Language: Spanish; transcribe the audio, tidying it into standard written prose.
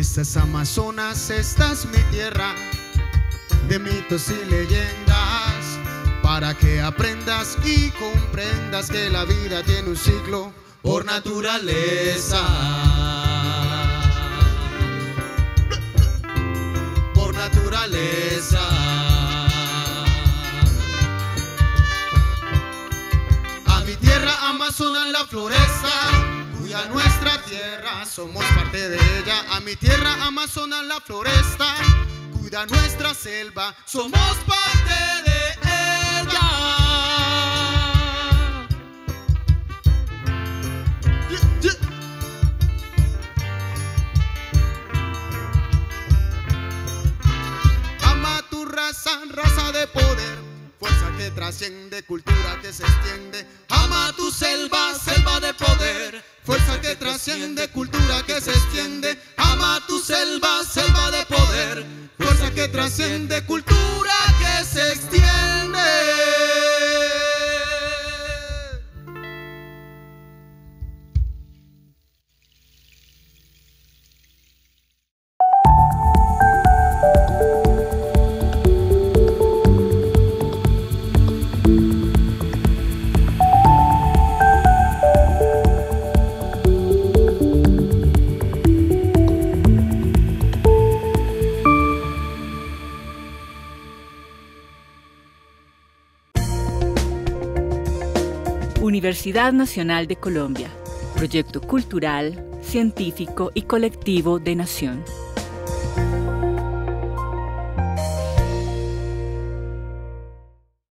Estas Amazonas, esta es mi tierra, de mitos y leyendas, para que aprendas y comprendas que la vida tiene un ciclo por naturaleza. Por naturaleza. A mi tierra Amazonas, la floresta, a nuestra tierra, somos parte de ella. A mi tierra Amazonas, la floresta, cuida nuestra selva, somos parte de ella. Ama tu raza, raza de poder, fuerza que trasciende, cultura que se extiende. Ama tu selva, selva de poder, fuerza que trasciende, cultura que se extiende. Ama tu selva, selva de poder, fuerza que trasciende, cultura que se extiende. Universidad Nacional de Colombia, proyecto cultural, científico y colectivo de Nación.